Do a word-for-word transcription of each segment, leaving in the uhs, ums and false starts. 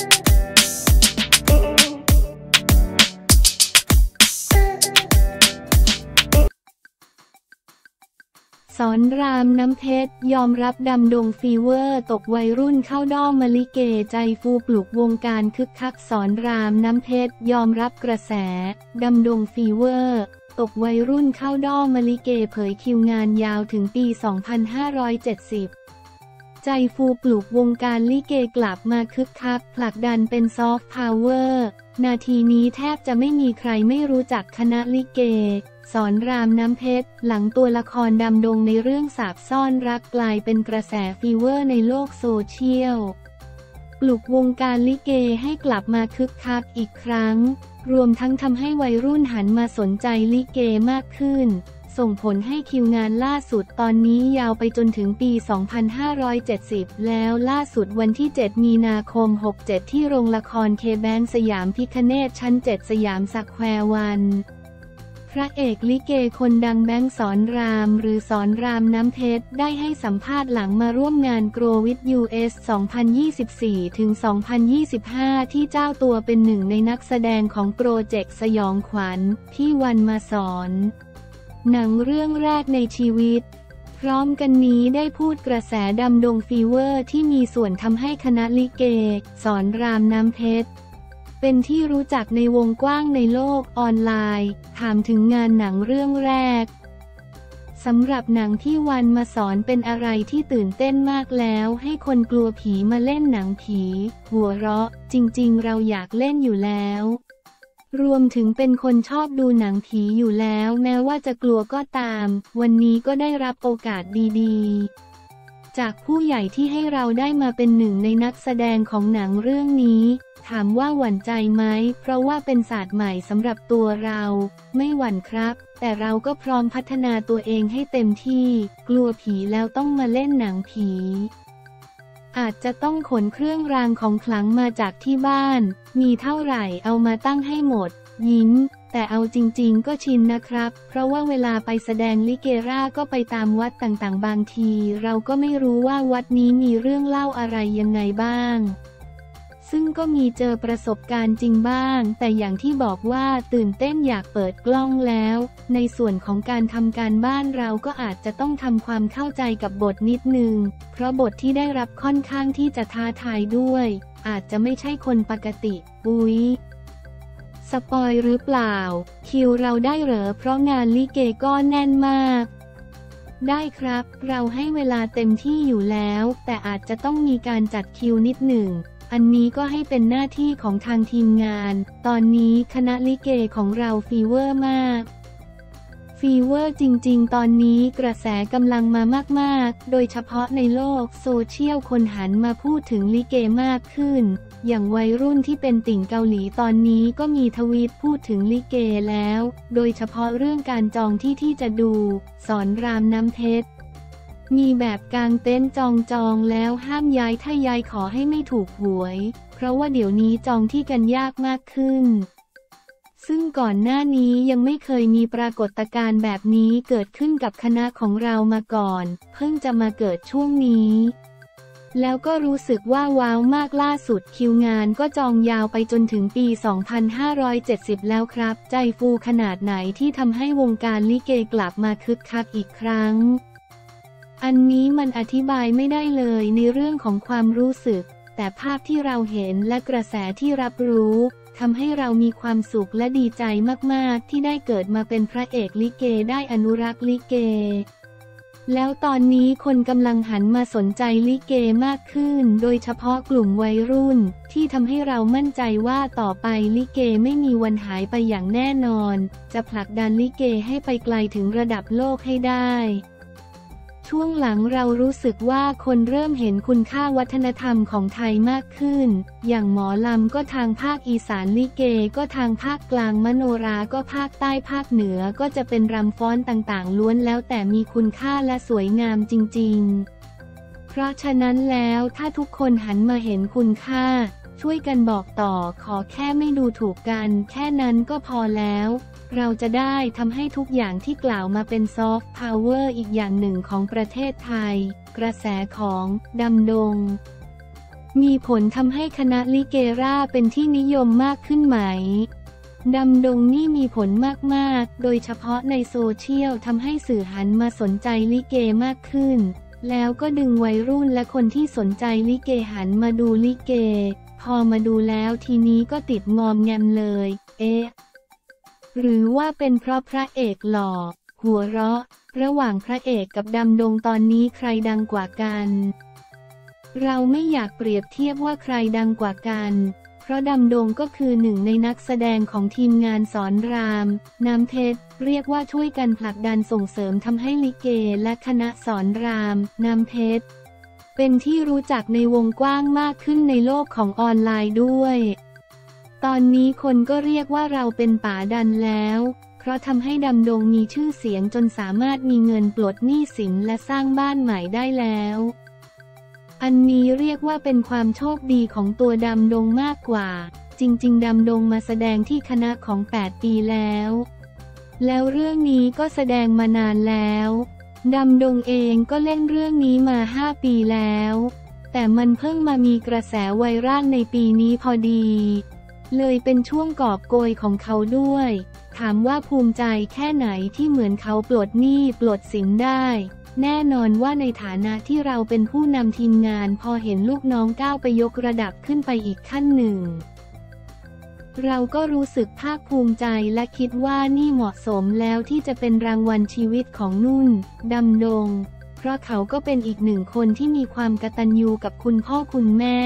สอนรามน้ำเพชรยอมรับดำดงฟีเวอร์ตกวัยรุ่นเข้าด้อมมลิเกใจฟูปลุกวงการคึกคักสอนรามน้ำเพชรยอมรับกระแสดำดงฟีเวอร์ตกวัยรุ่นเข้าด้อมมลิเกเผยคิวงานยาวถึงปี สองพันห้าร้อยเจ็ดสิบ ใจฟูปลุกวงการลิเกกลับมาคึกคักผลักดันเป็นซอฟต์พาวเวอร์นาทีนี้แทบจะไม่มีใครไม่รู้จักคณะลิเกสอนรามน้ำเพชรหลังตัวละครดำดงในเรื่องสาบซ่อนรักกลายเป็นกระแสฟีเวอร์ในโลกโซเชียลปลุกวงการลิเกให้กลับมาคึกคักอีกครั้งรวมทั้งทำให้วัยรุ่นหันมาสนใจลิเกมากขึ้นส่งผลให้คิวงานล่าสุดตอนนี้ยาวไปจนถึงปี สองพันห้าร้อยเจ็ดสิบ แล้วล่าสุดวันที่ เจ็ดมีนาคมหกเจ็ด ที่โรงละครเคแบนสยามพิคเนตชั้นเจ็ดสยามสแควร์วันพระเอกลิเกคนดังแบงค์สอนรามหรือสอนรามน้ำเพชรได้ให้สัมภาษณ์หลังมาร่วมงานโกรวิทยูเอส สองพันยี่สิบสี่ถึงสองพันยี่สิบห้า ที่เจ้าตัวเป็นหนึ่งในนักแสดงของโปรเจกต์สยองขวัญพี่วันมาสอนหนังเรื่องแรกในชีวิตพร้อมกันนี้ได้พูดกระแสดำดงฟีเวอร์ที่มีส่วนทำให้คณะลิเกสอนรามน้ำเพชรเป็นที่รู้จักในวงกว้างในโลกออนไลน์ถามถึงงานหนังเรื่องแรกสำหรับหนังที่วันมาสอนเป็นอะไรที่ตื่นเต้นมากแล้วให้คนกลัวผีมาเล่นหนังผีหัวเราะจริงๆเราอยากเล่นอยู่แล้วรวมถึงเป็นคนชอบดูหนังผีอยู่แล้วแม้ว่าจะกลัวก็ตามวันนี้ก็ได้รับโอกาสดีๆจากผู้ใหญ่ที่ให้เราได้มาเป็นหนึ่งในนักแสดงของหนังเรื่องนี้ถามว่าหวั่นใจไหมเพราะว่าเป็นศาสตร์ใหม่สำหรับตัวเราไม่หวั่นครับแต่เราก็พร้อมพัฒนาตัวเองให้เต็มที่กลัวผีแล้วต้องมาเล่นหนังผีอาจจะต้องขนเครื่องรางของขลังมาจากที่บ้านมีเท่าไหร่เอามาตั้งให้หมดยิ้มแต่เอาจริงๆก็ชินนะครับเพราะว่าเวลาไปแสดงลิเกร่าก็ไปตามวัดต่างๆบางทีเราก็ไม่รู้ว่าวัดนี้มีเรื่องเล่าอะไรยังไงบ้างซึ่งก็มีเจอประสบการณ์จริงบ้างแต่อย่างที่บอกว่าตื่นเต้นอยากเปิดกล้องแล้วในส่วนของการทำการบ้านเราก็อาจจะต้องทำความเข้าใจกับบทนิดนึงเพราะบทที่ได้รับค่อนข้างที่จะท้าทายด้วยอาจจะไม่ใช่คนปกติอุ๊ยสปอยหรือเปล่าคิวเราได้เหรอเพราะงานลิเกก็แน่นมากได้ครับเราให้เวลาเต็มที่อยู่แล้วแต่อาจจะต้องมีการจัดคิวนิดหนึ่งอันนี้ก็ให้เป็นหน้าที่ของทางทีมงานตอนนี้คณะลิเกของเราฟีเวอร์มากฟีเวอร์จริงๆตอนนี้กระแสกำลังมามากๆโดยเฉพาะในโลกโซเชียลคนหันมาพูดถึงลิเกมากขึ้นอย่างวัยรุ่นที่เป็นติ่งเกาหลีตอนนี้ก็มีทวีตพูดถึงลิเกแล้วโดยเฉพาะเรื่องการจองที่ที่จะดูสอนรามน้ำเพชรมีแบบกางเต็นท์จองจองแล้วห้ามย้ายถ้าย้ายขอให้ไม่ถูกหวยเพราะว่าเดี๋ยวนี้จองที่กันยากมากขึ้นซึ่งก่อนหน้านี้ยังไม่เคยมีปรากฏการณ์แบบนี้เกิดขึ้นกับคณะของเรามาก่อนเพิ่งจะมาเกิดช่วงนี้แล้วก็รู้สึกว่าว้าวมากล่าสุดคิวงานก็จองยาวไปจนถึงปี สองพันห้าร้อยเจ็ดสิบ แล้วครับใจฟูขนาดไหนที่ทำให้วงการลิเกกลับมาคึกคักอีกครั้งอันนี้มันอธิบายไม่ได้เลยในเรื่องของความรู้สึกแต่ภาพที่เราเห็นและกระแสที่รับรู้ทำให้เรามีความสุขและดีใจมากๆที่ได้เกิดมาเป็นพระเอกลิเกได้อนุรักษ์ลิเกแล้วตอนนี้คนกำลังหันมาสนใจลิเกมากขึ้นโดยเฉพาะกลุ่มวัยรุ่นที่ทำให้เรามั่นใจว่าต่อไปลิเกไม่มีวันหายไปอย่างแน่นอนจะผลักดันลิเกให้ไปไกลถึงระดับโลกให้ได้ช่วงหลังเรารู้สึกว่าคนเริ่มเห็นคุณค่าวัฒนธรรมของไทยมากขึ้นอย่างหมอลำก็ทางภาคอีสานลิเกก็ทางภาคกลางมโนราก็ภาคใต้ภาคเหนือก็จะเป็นรำฟ้อนต่างๆล้วนแล้วแต่มีคุณค่าและสวยงามจริงๆเพราะฉะนั้นแล้วถ้าทุกคนหันมาเห็นคุณค่าช่วยกันบอกต่อขอแค่ไม่ดูถูกกันแค่นั้นก็พอแล้วเราจะได้ทำให้ทุกอย่างที่กล่าวมาเป็นซอฟต์พาวเวอร์อีกอย่างหนึ่งของประเทศไทยกระแสของดำดง มีผลทำให้คณะลิเกร่าเป็นที่นิยมมากขึ้นไหมดำดงนี่มีผลมากๆโดยเฉพาะในโซเชียลทำให้สื่อหันมาสนใจลิเกมากขึ้นแล้วก็ดึงวัยรุ่นและคนที่สนใจลิเกหันมาดูลิเกพอมาดูแล้วทีนี้ก็ติดงอมแงมเลยเอ๊ะหรือว่าเป็นเพราะพระเอกหล่อหัวเราะระหว่างพระเอกกับดำดงตอนนี้ใครดังกว่ากันเราไม่อยากเปรียบเทียบว่าใครดังกว่ากันเพราะดำดงก็คือหนึ่งในนักแสดงของทีมงานสอนรามน้ำเพชรเรียกว่าช่วยกันผลักดันส่งเสริมทำให้ลิเกและคณะสอนรามน้ำเพชรเป็นที่รู้จักในวงกว้างมากขึ้นในโลกของออนไลน์ด้วยตอนนี้คนก็เรียกว่าเราเป็นป๋าดันแล้วเพราะทำให้ดำดงมีชื่อเสียงจนสามารถมีเงินปลดหนี้สินและสร้างบ้านใหม่ได้แล้วอันนี้เรียกว่าเป็นความโชคดีของตัวดำดงมากกว่าจริงๆดำดงมาแสดงที่คณะของแปดปีแล้วแล้วเรื่องนี้ก็แสดงมานานแล้วดำดงเองก็เล่นเรื่องนี้มาห้าปีแล้วแต่มันเพิ่งมามีกระแสไวรัลในปีนี้พอดีเลยเป็นช่วงกอบโกยของเขาด้วยถามว่าภูมิใจแค่ไหนที่เหมือนเขาปลดหนี้ปลดสินได้แน่นอนว่าในฐานะที่เราเป็นผู้นำทีมงานพอเห็นลูกน้องก้าวไปยกระดับขึ้นไปอีกขั้นหนึ่งเราก็รู้สึกภาคภูมิใจและคิดว่านี่เหมาะสมแล้วที่จะเป็นรางวัลชีวิตของนุ่นดำดงเพราะเขาก็เป็นอีกหนึ่งคนที่มีความกตัญญูกับคุณพ่อคุณแม่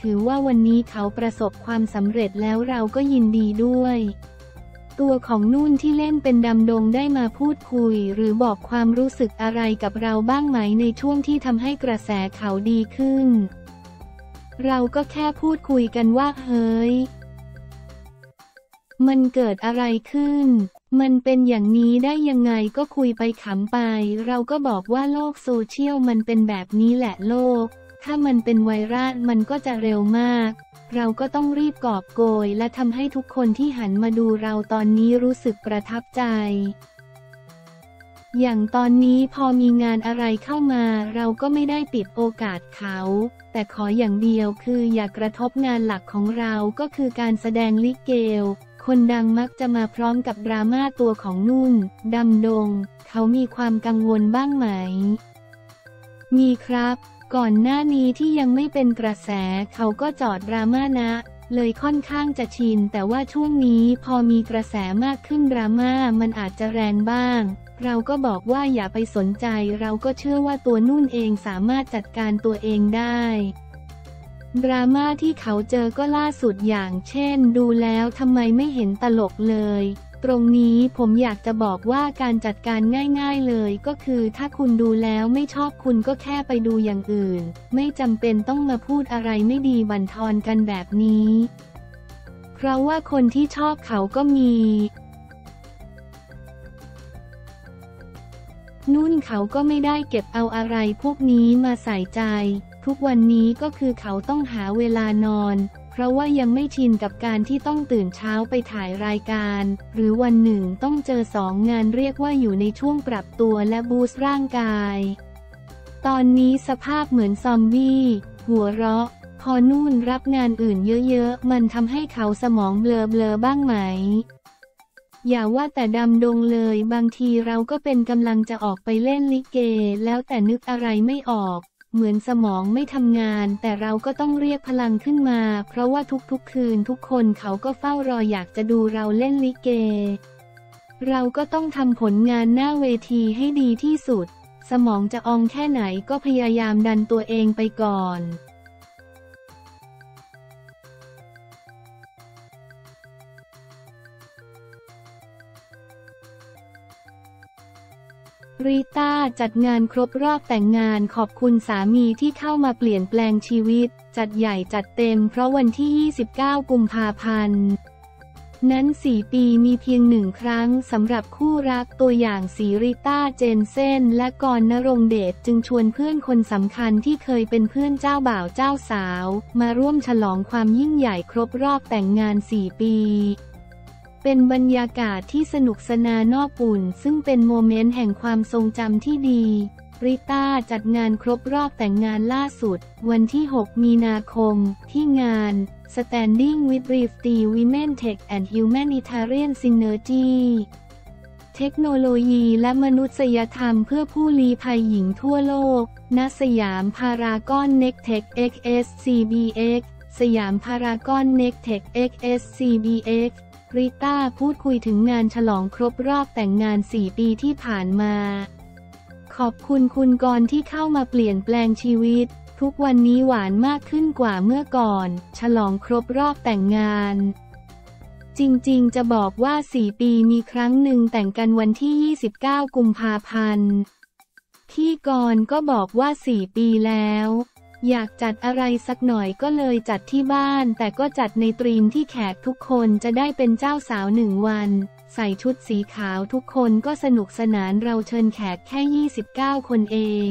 ถือว่าวันนี้เขาประสบความสำเร็จแล้วเราก็ยินดีด้วยตัวของนุ่นที่เล่นเป็นดำดงได้มาพูดคุยหรือบอกความรู้สึกอะไรกับเราบ้างไหมในช่วงที่ทำให้กระแสเขาดีขึ้นเราก็แค่พูดคุยกันว่าเฮ้ยมันเกิดอะไรขึ้นมันเป็นอย่างนี้ได้ยังไงก็คุยไปขำไปเราก็บอกว่าโลกโซเชียลมันเป็นแบบนี้แหละโลกถ้ามันเป็นไวรัสมันก็จะเร็วมากเราก็ต้องรีบกอบโกยและทำให้ทุกคนที่หันมาดูเราตอนนี้รู้สึกประทับใจอย่างตอนนี้พอมีงานอะไรเข้ามาเราก็ไม่ได้ปิดโอกาสเขาแต่ขออย่างเดียวคืออย่ากระทบงานหลักของเราก็คือการแสดงลิเกคนดังมักจะมาพร้อมกับดราม่าตัวของนุ่นดำดงเขามีความกังวลบ้างไหมมีครับก่อนหน้านี้ที่ยังไม่เป็นกระแสเขาก็จอดดราม่านะเลยค่อนข้างจะชินแต่ว่าช่วงนี้พอมีกระแสมากขึ้นดราม่ามันอาจจะแรงบ้างเราก็บอกว่าอย่าไปสนใจเราก็เชื่อว่าตัวนุ่นเองสามารถจัดการตัวเองได้ดราม่าที่เขาเจอก็ล่าสุดอย่างเช่นดูแล้วทำไมไม่เห็นตลกเลยตรงนี้ผมอยากจะบอกว่าการจัดการง่ายๆเลยก็คือถ้าคุณดูแล้วไม่ชอบคุณก็แค่ไปดูอย่างอื่นไม่จำเป็นต้องมาพูดอะไรไม่ดีบั่นทอนกันแบบนี้เพราะว่าคนที่ชอบเขาก็มีนุ่นเขาก็ไม่ได้เก็บเอาอะไรพวกนี้มาใส่ใจทุกวันนี้ก็คือเขาต้องหาเวลานอนเพราะว่ายังไม่ชินกับการที่ต้องตื่นเช้าไปถ่ายรายการหรือวันหนึ่งต้องเจอสองงานเรียกว่าอยู่ในช่วงปรับตัวและบูสต์ร่างกายตอนนี้สภาพเหมือนซอมบี้หัวเราะพอนุ่นรับงานอื่นเยอะๆมันทำให้เขาสมองเบลอๆบ้างไหมอย่าว่าแต่ดำดงเลยบางทีเราก็เป็นกำลังจะออกไปเล่นลิเกแล้วแต่นึกอะไรไม่ออกเหมือนสมองไม่ทำงานแต่เราก็ต้องเรียกพลังขึ้นมาเพราะว่าทุกๆคืนทุกคนเขาก็เฝ้ารออยากจะดูเราเล่นลิเกเราก็ต้องทำผลงานหน้าเวทีให้ดีที่สุดสมองจะอองแค่ไหนก็พยายามดันตัวเองไปก่อนริต้าจัดงานครบรอบแต่งงานขอบคุณสามีที่เข้ามาเปลี่ยนแปลงชีวิตจัดใหญ่จัดเต็มเพราะวันที่ยี่สิบเก้ากุมภาพันธ์นั้นสี่ปีมีเพียงหนึ่งครั้งสำหรับคู่รักตัวอย่างสีริต้าเจนเซ่นและกรณรงค์เดชจึงชวนเพื่อนคนสำคัญที่เคยเป็นเพื่อนเจ้าบ่าวเจ้าสาวมาร่วมฉลองความยิ่งใหญ่ครบรอบแต่งงานสี่ปีเป็นบรรยากาศที่สนุกสนานอบอุ่นซึ่งเป็นโมเมนต์แห่งความทรงจำที่ดี ริต้าจัดงานครบรอบแต่งงานล่าสุดวันที่หกมีนาคมที่งาน Standing with Thrifty Women Tech and Humanitarian Synergy เทคโนโลยีและมนุษยธรรมเพื่อผู้ลี้ภัยหญิงทั่วโลก ณ สยามพารากอน Nectech เอ็กซ์ ซี บี เอ็กซ์ สยามพารากอน Nectech เอ็กซ์ ซี บี เอ็กซ์ ริต้าพูดคุยถึงงานฉลองครบรอบแต่งงานสี่ปีที่ผ่านมาขอบคุณคุณกรที่เข้ามาเปลี่ยนแปลงชีวิตทุกวันนี้หวานมากขึ้นกว่าเมื่อก่อนฉลองครบรอบแต่งงานจริงๆจะบอกว่าสี่ปีมีครั้งหนึ่งแต่งกันวันที่ยี่สิบเก้ากุมภาพันธ์พี่กรก็บอกว่าสี่ปีแล้วอยากจัดอะไรสักหน่อยก็เลยจัดที่บ้านแต่ก็จัดในธีมที่แขกทุกคนจะได้เป็นเจ้าสาวหนึ่งวันใส่ชุดสีขาวทุกคนก็สนุกสนานเราเชิญแขกแค่ยี่สิบเก้าคนเอง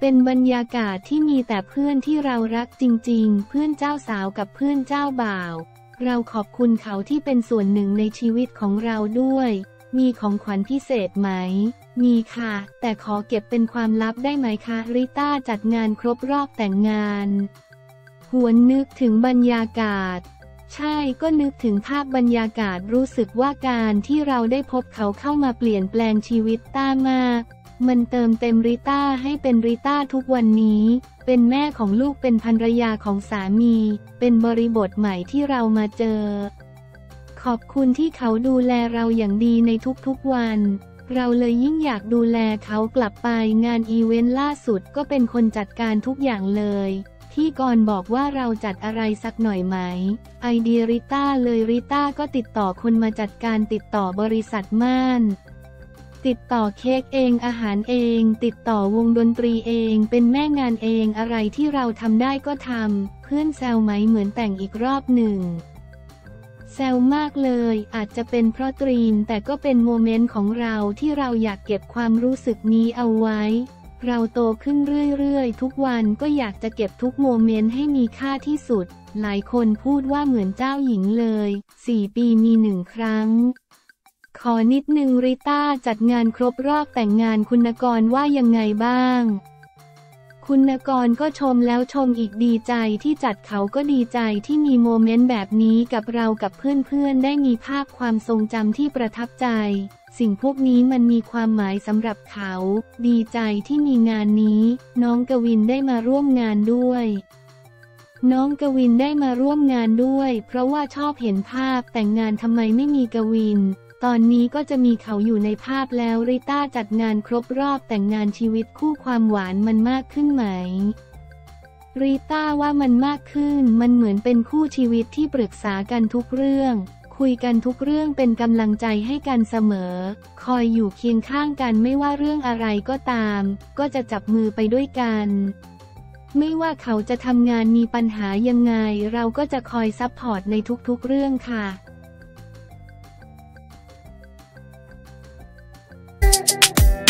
เป็นบรรยากาศที่มีแต่เพื่อนที่เรารักจริงๆเพื่อนเจ้าสาวกับเพื่อนเจ้าบ่าวเราขอบคุณเขาที่เป็นส่วนหนึ่งในชีวิตของเราด้วยมีของขวัญพิเศษไหมมีค่ะแต่ขอเก็บเป็นความลับได้ไหมคะริต้าจัดงานครบรอบแต่งงานหวนนึกถึงบรรยากาศใช่ก็นึกถึงภาพบรรยากาศรู้สึกว่าการที่เราได้พบเขาเข้ามาเปลี่ยนแปลงชีวิตต้ามากมันเติมเต็มริต้าให้เป็นริต้าทุกวันนี้เป็นแม่ของลูกเป็นภรรยาของสามีเป็นบริบทใหม่ที่เรามาเจอขอบคุณที่เขาดูแลเราอย่างดีในทุกๆวันเราเลยยิ่งอยากดูแลเขากลับไปงานอีเวนต์ล่าสุดก็เป็นคนจัดการทุกอย่างเลยพี่กรบอกว่าเราจัดอะไรสักหน่อยไหมไอเดียริต้าเลยริต้าก็ติดต่อคนมาจัดการติดต่อบริษัทม่านติดต่อเค้กเองอาหารเองติดต่อวงดนตรีเองเป็นแม่งานเองอะไรที่เราทำได้ก็ทำเพื่อนแซวไหมเหมือนแต่งอีกรอบหนึ่งแซวมากเลยอาจจะเป็นเพราะตรีมแต่ก็เป็นโมเมนต์ของเราที่เราอยากเก็บความรู้สึกนี้เอาไว้เราโตขึ้นเรื่อยๆทุกวันก็อยากจะเก็บทุกโมเมนต์ให้มีค่าที่สุดหลายคนพูดว่าเหมือนเจ้าหญิงเลยสี่ปีมีหนึ่งครั้งขอนิดนึงริต้าจัดงานครบรอบแต่งงานคุณกรว่ายังไงบ้างคุณกรก็ชมแล้วชมอีกดีใจที่จัดเขาก็ดีใจที่มีโมเมนต์แบบนี้กับเรากับเพื่อนๆได้มีภาพความทรงจำที่ประทับใจสิ่งพวกนี้มันมีความหมายสำหรับเขาดีใจที่มีงานนี้น้องกวินได้มาร่วมงานด้วยน้องกวินได้มาร่วมงานด้วยเพราะว่าชอบเห็นภาพแต่งงานทำไมไม่มีกวินตอนนี้ก็จะมีเขาอยู่ในภาพแล้วริต้าจัดงานครบรอบแต่งงานชีวิตคู่ความหวานมันมากขึ้นไหมริต้าว่ามันมากขึ้นมันเหมือนเป็นคู่ชีวิตที่ปรึกษากันทุกเรื่องคุยกันทุกเรื่องเป็นกำลังใจให้กันเสมอคอยอยู่เคียงข้างกันไม่ว่าเรื่องอะไรก็ตามก็จะจับมือไปด้วยกันไม่ว่าเขาจะทำงานมีปัญหายังไงเราก็จะคอยซัพพอร์ตในทุกๆเรื่องค่ะThank you.